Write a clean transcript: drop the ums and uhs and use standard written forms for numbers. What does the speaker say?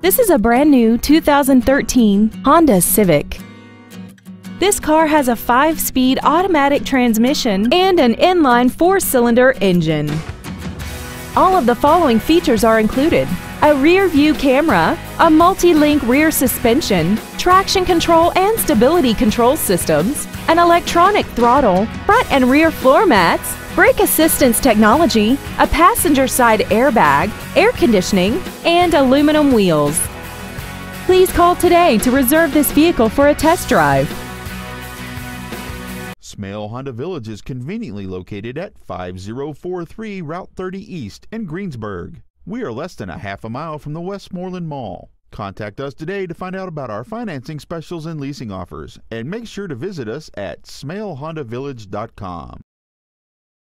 This is a brand new 2013 Honda Civic. This car has a 5-speed automatic transmission and an inline 4-cylinder engine. All of the following features are included: a rear-view camera, a multi-link rear suspension, traction control and stability control systems, an electronic throttle, front and rear floor mats, brake assistance technology, a passenger side airbag, air conditioning, and aluminum wheels. Please call today to reserve this vehicle for a test drive. Smail Honda Village is conveniently located at 5043 Route 30 East in Greensburg. We are less than a half a mile from the Westmoreland Mall. Contact us today to find out about our financing specials and leasing offers, and make sure to visit us at SmailHondaVillage.com.